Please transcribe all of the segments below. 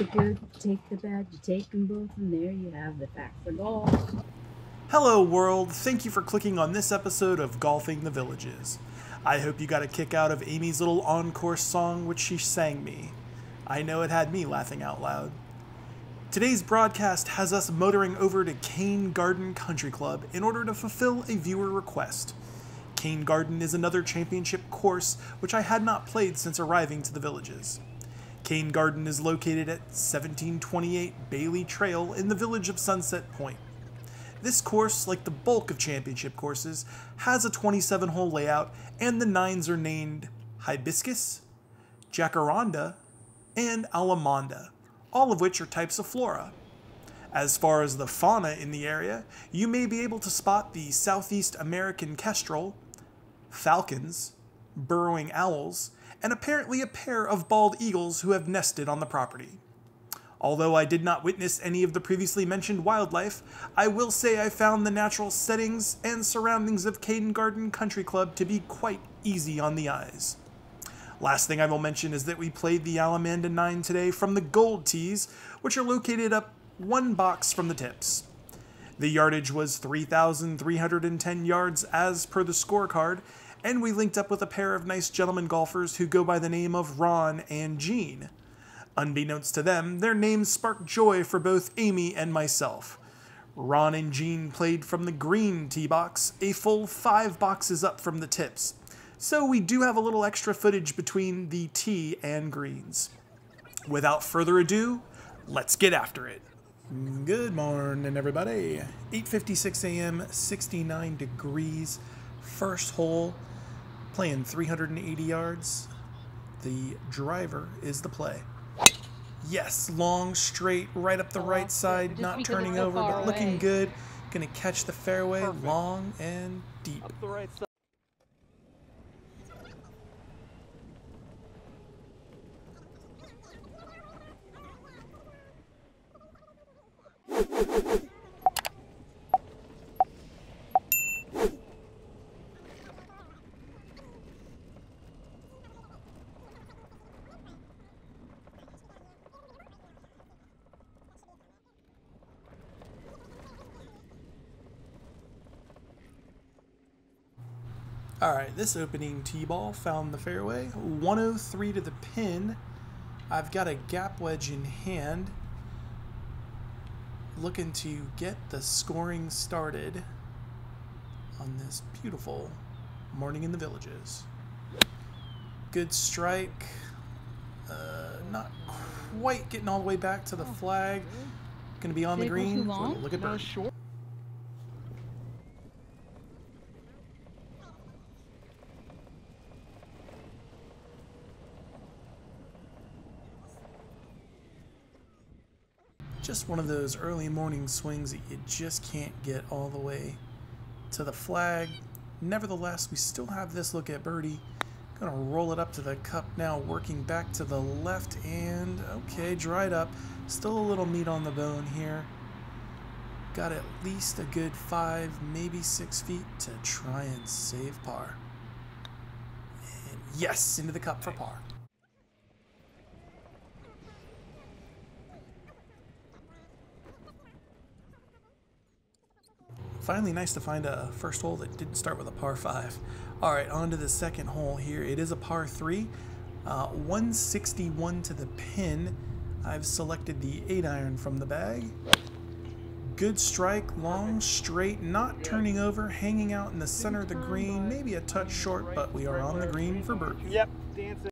the good, you take the bad, you take them both, and there you have the fact for golf. Hello world, thank you for clicking on this episode of Golfing the Villages. I hope you got a kick out of Amy's little on-course song which she sang me. I know it had me laughing out loud. Today's broadcast has us motoring over to Cane Garden Country Club in order to fulfill a viewer request. Cane Garden is another championship course which I had not played since arriving to the Villages. Cane Garden is located at 1728 Bailey Trail in the village of Sunset Point. This course, like the bulk of championship courses, has a 27-hole layout, and the nines are named Hibiscus, Jacaranda, and Allamanda, all of which are types of flora. As far as the fauna in the area, you may be able to spot the Southeast American Kestrel, falcons, burrowing owls, and apparently a pair of bald eagles who have nested on the property. Although I did not witness any of the previously mentioned wildlife, I will say I found the natural settings and surroundings of Cane Garden Country Club to be quite easy on the eyes. Last thing I will mention is that we played the Allamanda 9 today from the Gold Tees, which are located up one box from the tips. The yardage was 3,310 yards as per the scorecard, and we linked up with a pair of nice gentlemen golfers who go by the name of Ron and Jean. Unbeknownst to them, their names sparked joy for both Amy and myself. Ron and Jean played from the green tee box, a full 5 boxes up from the tips, so we do have a little extra footage between the tee and greens. Without further ado, let's get after it. Good morning, everybody. 8:56 a.m., 69 degrees, first hole, playing 380 yards. The driver is the play. Yes, long, straight, right up the right side, not turning over, but looking good. Gonna catch the fairway, long and deep. Up the right side. Alright, this opening tee ball found the fairway. 103 to the pin. I've got a gap wedge in hand. Looking to get the scoring started on this beautiful morning in the Villages. Good strike. Not quite getting all the way back to the flag. Gonna be on the green. Look at Bird. Just one of those early morning swings that you just can't get all the way to the flag. Nevertheless, we still have this look at birdie. Gonna roll it up to the cup now, working back to the left, and okay, dried up. Still a little meat on the bone here. Got at least a good 5, maybe 6 feet to try and save par. And yes, into the cup for par. Finally, nice to find a first hole that didn't start with a par 5. All right, on to the second hole here. It is a par 3, 161 to the pin. I've selected the 8-iron from the bag. Good strike, long, straight, not turning over, hanging out in the center of the green, maybe a touch short, but we are on the green for birdie. Yep, dancing.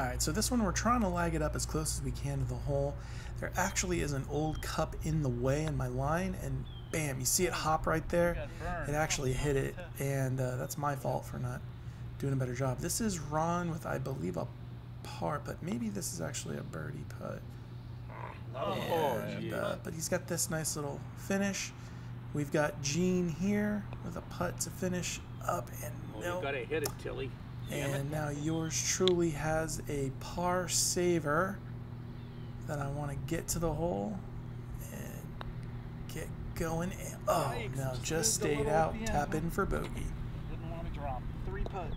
Alright, so this one we're trying to lag it up as close as we can to the hole. There actually is an old cup in the way in my line, and bam, you see it hop right there? It actually hit it, and that's my fault for not doing a better job. This is Ron with, I believe, a par, but maybe this is actually a birdie putt. And, but he's got this nice little finish. We've got Gene here with a putt to finish up and no. You gotta hit it, Tilly. And now yours truly has a par saver that I want to get to the hole and get going. And, oh, no, just stayed out. Tap in for bogey. Didn't want to drop. Three putt.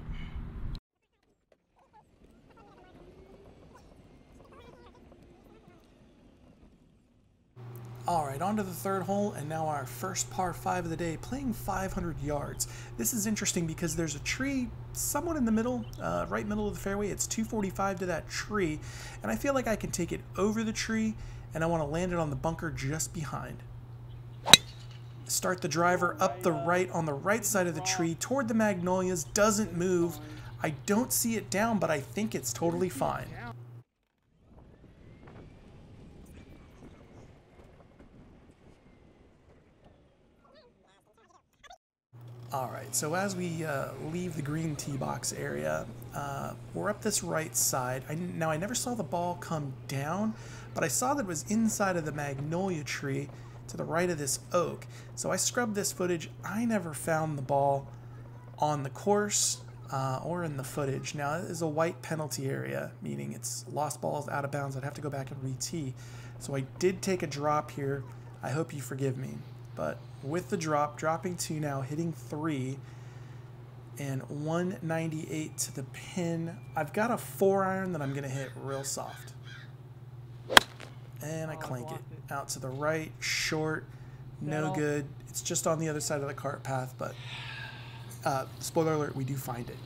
All right, on to the third hole, and now our first par 5 of the day, playing 500 yards. This is interesting because there's a tree somewhat in the middle, right middle of the fairway. It's 245 to that tree, and I feel like I can take it over the tree, and I want to land it on the bunker just behind. Start the driver up the right on the right side of the tree toward the magnolias. Doesn't move. I don't see it down, but I think it's totally fine. Alright, so as we leave the green tee box area, we're up this right side. Now I never saw the ball come down, but I saw that it was inside of the magnolia tree to the right of this oak. So I scrubbed this footage. I never found the ball on the course or in the footage. Now it is a white penalty area, meaning it's lost balls out of bounds. I'd have to go back and re-tee. So I did take a drop here. I hope you forgive me. But with the drop, dropping 2 now, hitting 3, and 198 to the pin. I've got a 4-iron that I'm going to hit real soft. And I clank it out to the right, short, no good. It's just on the other side of the cart path, but spoiler alert, we do find it.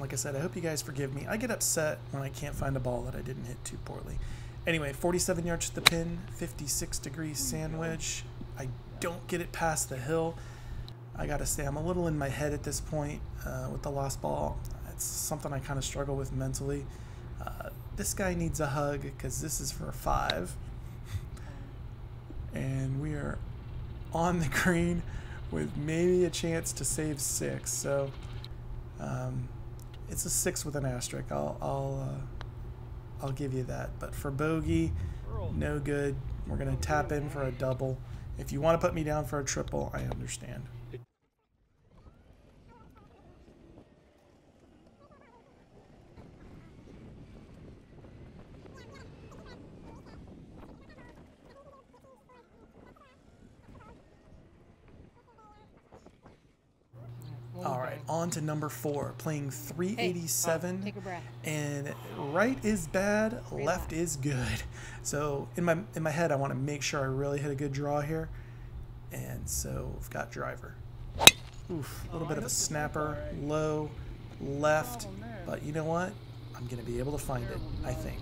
Like I said, I hope you guys forgive me. I get upset when I can't find a ball that I didn't hit too poorly. Anyway, 47 yards to the pin, 56 degree sandwich. I don't get it past the hill. I gotta say, I'm a little in my head at this point with the lost ball. It's something I kind of struggle with mentally. This guy needs a hug because this is for 5. And we are on the green with maybe a chance to save 6. So, it's a 6 with an asterisk. I'll give you that. But for bogey, no good. We're gonna tap in for a double. If you want to put me down for a triple, I understand. On to number 4, playing 387, hey, and right is bad, left is good. So in my head, I want to make sure I really hit a good draw here, and so I've got driver. Oof, a little bit of a snapper, low, left, but you know what? I'm gonna be able to find it, I think.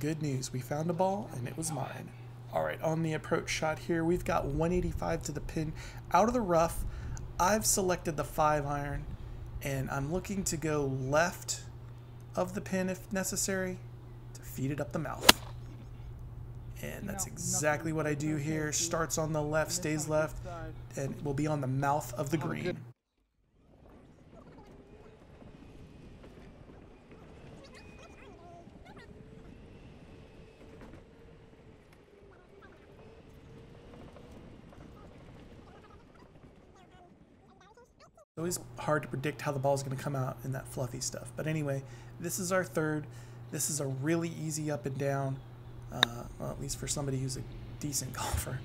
Good news, we found a ball and it was mine. All right, on the approach shot here, we've got 185 to the pin out of the rough. I've selected the 5-iron and I'm looking to go left of the pin if necessary to feed it up the mouth. And that's exactly what I do here. Starts on the left, stays left, and will be on the mouth of the green. It's always hard to predict how the ball is going to come out in that fluffy stuff. But anyway, this is our third. This is a really easy up and down, well, at least for somebody who's a decent golfer.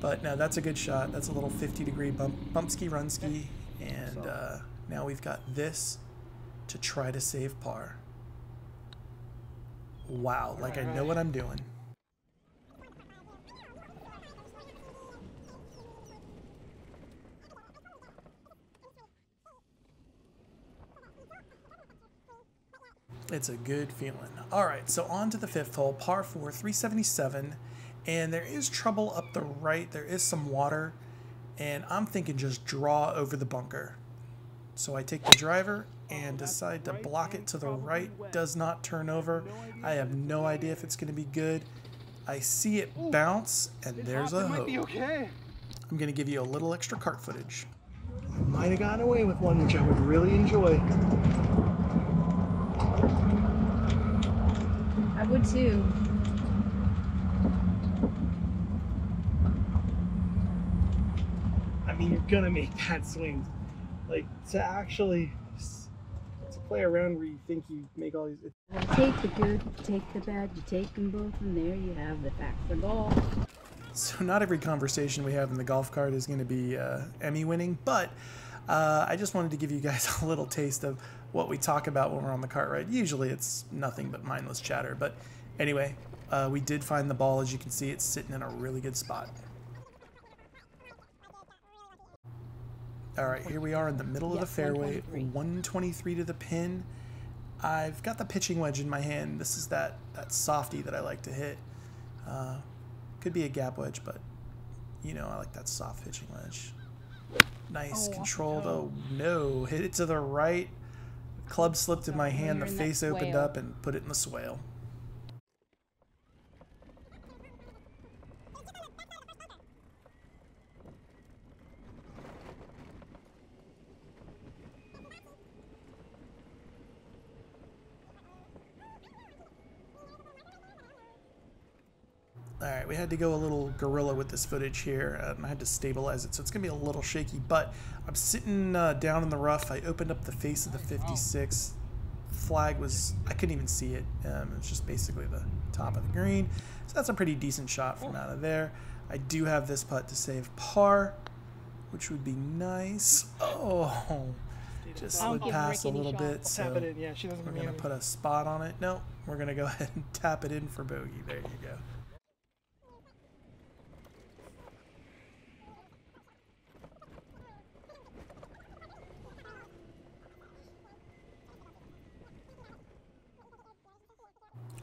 But no, that's a good shot. That's a little 50-degree bump ski, run ski. And now we've got this to try to save par. Wow, like I know what I'm doing. It's a good feeling. All right, so on to the fifth hole, par 4, 377, and there is trouble up the right. There is some water, and I'm thinking just draw over the bunker. So I take the driver and decide to block it to the right. Does not turn over. I have no idea if it's going to be good. I see it bounce, and there's a hook. I'm going to give you a little extra cart footage. I might have gotten away with one, which I would really enjoy. I would too. I mean, you're going to make that swing. Like, to actually to play around where you think you make all these... You take the good, you take the bad, you take them both, and there you have the facts of golf. So not every conversation we have in the golf cart is going to be Emmy winning, but I just wanted to give you guys a little taste of what we talk about when we're on the cart ride. Usually it's nothing but mindless chatter, but anyway, we did find the ball. As you can see, it's sitting in a really good spot. All right, here we are in the middle of the fairway, 123 to the pin. I've got the pitching wedge in my hand. This is that softie that I like to hit. Could be a gap wedge, but you know, I like that soft pitching wedge. Nice controlled. Oh no, hit it to the right. Club slipped in my hand, the face opened up and put it in the swale. All right, we had to go a little gorilla with this footage here, and I had to stabilize it, so it's going to be a little shaky, but I'm sitting down in the rough. I opened up the face of the 56. Flag was, I couldn't even see it. It was just basically the top of the green, so that's a pretty decent shot from out of there. I do have this putt to save par, which would be nice. Oh, just slid past a little bit, so we're going to put a spot on it. No, we're going to go ahead and tap it in for bogey. There you go.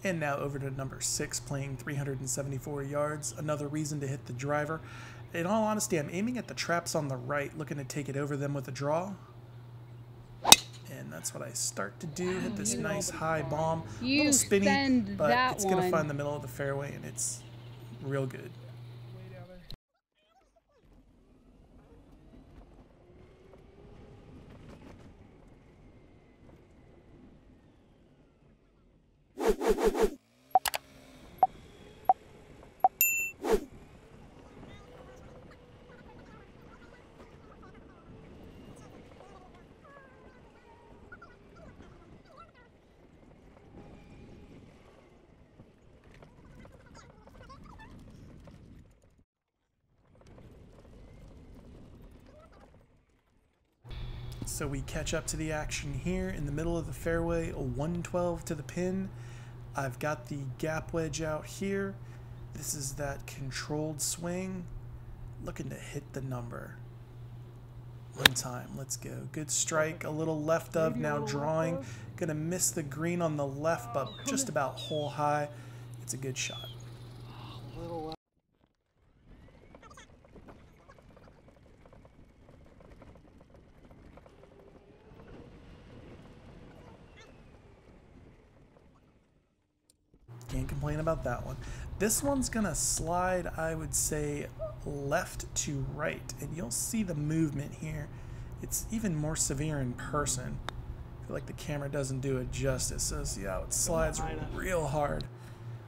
And now over to number 6, playing 374 yards. Another reason to hit the driver. In all honesty, I'm aiming at the traps on the right, looking to take it over them with a draw. And that's what I start to do. Hit this nice high bomb. A little spinny, but it's going to find the middle of the fairway, and it's real good. So we catch up to the action here in the middle of the fairway, a 112 to the pin. I've got the gap wedge out here. This is that controlled swing, looking to hit the number. One time, let's go. Good strike, a little left of, now drawing. Gonna miss the green on the left, but just about hole high. It's a good shot. Can't complain about that one. This one's gonna slide, I would say, left to right, and you'll see the movement here. It's even more severe in person. I feel like the camera doesn't do it justice. So see how it slides real hard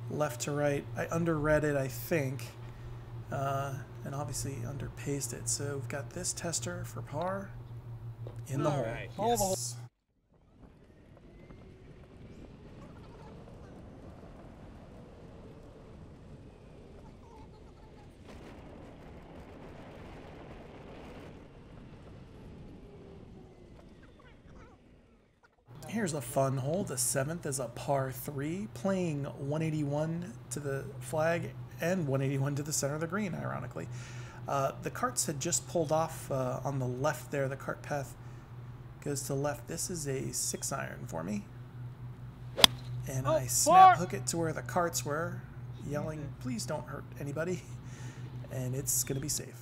left to right. I underread it, I think, and obviously underpaced it. So we've got this tester for par in the hole. Right. Yes. Here's a fun hole. The 7th is a par 3, playing 181 to the flag and 181 to the center of the green, ironically. The carts had just pulled off on the left there. The cart path goes to the left. This is a 6 iron for me. and I snap hook it to where the carts were, yelling, please don't hurt anybody, and it's going to be safe.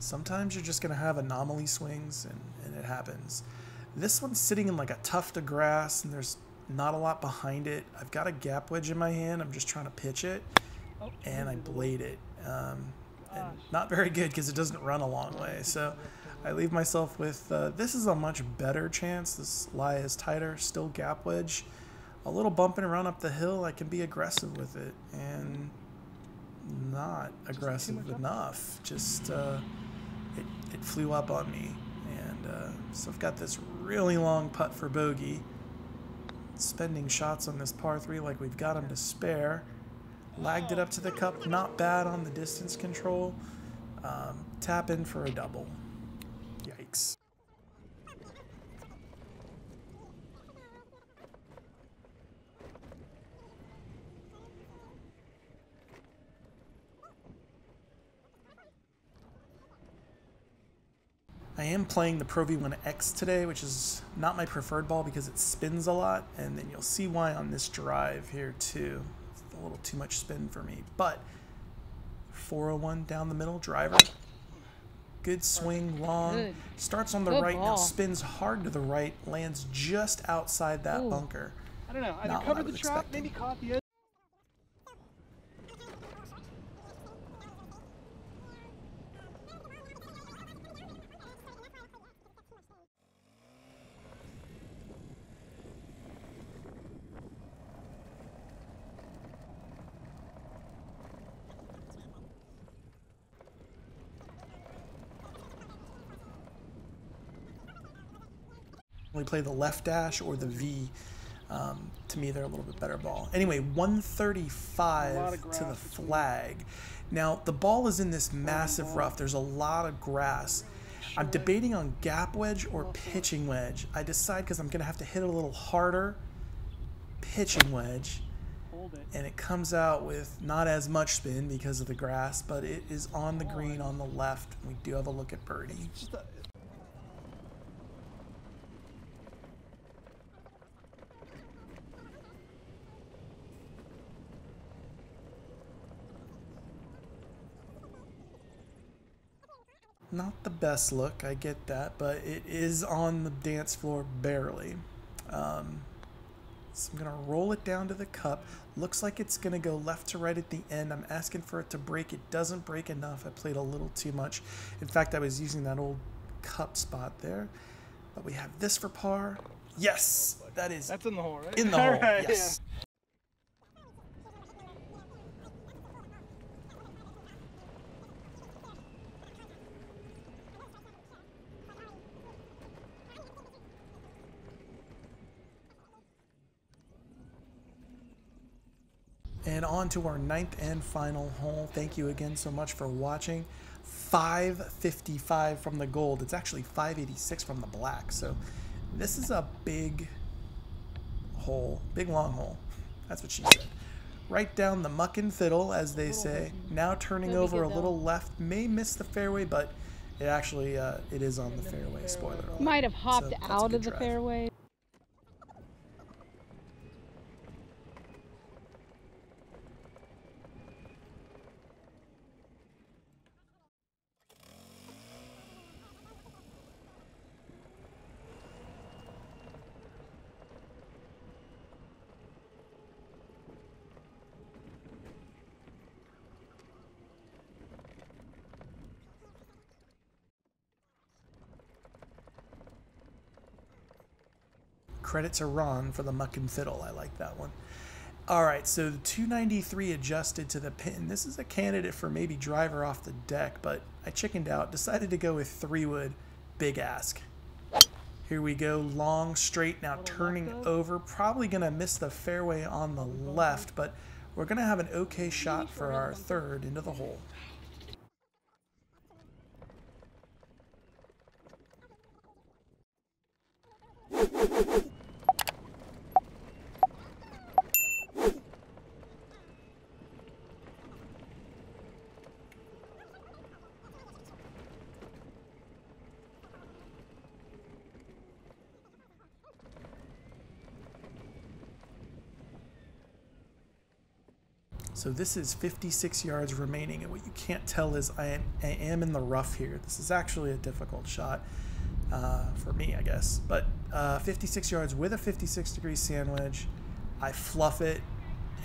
Sometimes you're just going to have anomaly swings, and it happens. This one's sitting in like a tuft of grass, and there's not a lot behind it. I've got a gap wedge in my hand. I'm just trying to pitch it, and I blade it. And not very good because it doesn't run a long way. So I leave myself with this is a much better chance. This lie is tighter, still gap wedge. A little bump and run up the hill, I can be aggressive with it, and not aggressive enough. Just... It flew up on me, and so I've got this really long putt for bogey. Spending shots on this par 3 like we've got them to spare. Lagged it up to the cup, not bad on the distance control. Tap in for a double. Yikes. I am playing the Pro V1X today, which is not my preferred ball because it spins a lot, and then you'll see why on this drive here too. It's a little too much spin for me, but 401 down the middle, driver. Good swing, long. Good. Starts on the right, now spins hard to the right, lands just outside that bunker. I don't know, either covered the trap, maybe caught the edge. We play the left dash or the V. To me, they're a little bit better ball. Anyway, 135 to the flag. Now, the ball is in this massive rough. There's a lot of grass. I'm debating on gap wedge or pitching wedge. I decide because I'm going to have to hit it a little harder. Pitching wedge. And it comes out with not as much spin because of the grass, but it is on the green on the left. We do have a look at birdie. Not the best look, I get that, but it is on the dance floor barely. So I'm gonna roll it down to the cup. Looks like it's gonna go left to right at the end. I'm asking for it to break. It doesn't break enough. I played a little too much. In fact, I was using that old cup spot there. But we have this for par. Yes, that is. That's in the hole, right? In the hole, right, yes. Yeah. And on to our 9th and final hole. Thank you again so much for watching. 555 from the gold. It's actually 586 from the black. So this is a big hole, big long hole. That's what she said. Right down the muck and fiddle, as they say. Now turning over a little left. May miss the fairway, but it actually it is on the fairway. Spoiler alert. Might have hopped out of the fairway. Credit to Ron for the muck and fiddle. I like that one. All right, so 293 adjusted to the pin. This is a candidate for maybe driver off the deck, but I chickened out. Decided to go with 3-wood, big ask. Here we go, long, straight, now turning over. Probably going to miss the fairway on the left, but we're going to have an okay shot for our 3rd into the hole. So this is 56 yards remaining, and what you can't tell is I am in the rough here. This is actually a difficult shot for me, I guess. But 56 yards with a 56-degree sandwich, I fluff it,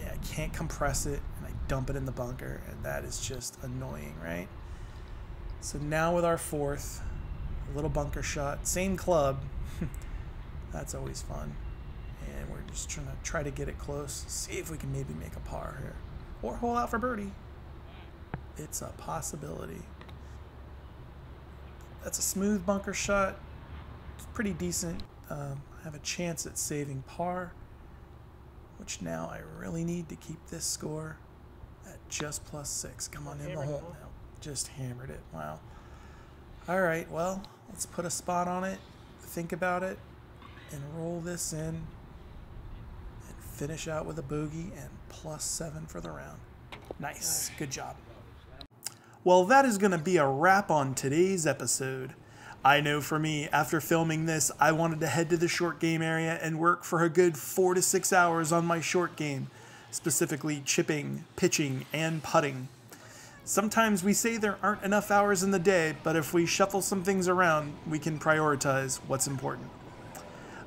I can't compress it, and I dump it in the bunker, and that is just annoying, right? So now with our fourth, a little bunker shot, same club. That's always fun. And we're just trying to get it close, see if we can maybe make a par here. Or hole out for birdie. It's a possibility. That's a smooth bunker shot. It's pretty decent. I have a chance at saving par, which now I really need to keep this score at just +6. Come on, in the hole now. Just hammered it. Wow. All right, well, let's put a spot on it, think about it, and roll this in. Finish out with a bogey and +7 for the round. Nice, good job. Well, that is gonna be a wrap on today's episode. I know for me, after filming this, I wanted to head to the short game area and work for a good 4 to 6 hours on my short game, specifically chipping, pitching, and putting. Sometimes we say there aren't enough hours in the day, but if we shuffle some things around, we can prioritize what's important.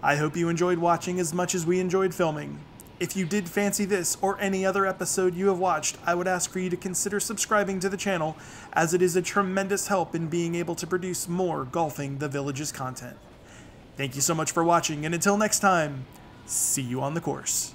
I hope you enjoyed watching as much as we enjoyed filming. If you did fancy this or any other episode you have watched, I would ask for you to consider subscribing to the channel, as it is a tremendous help in being able to produce more Golfing the Villages content. Thank you so much for watching, and until next time, see you on the course.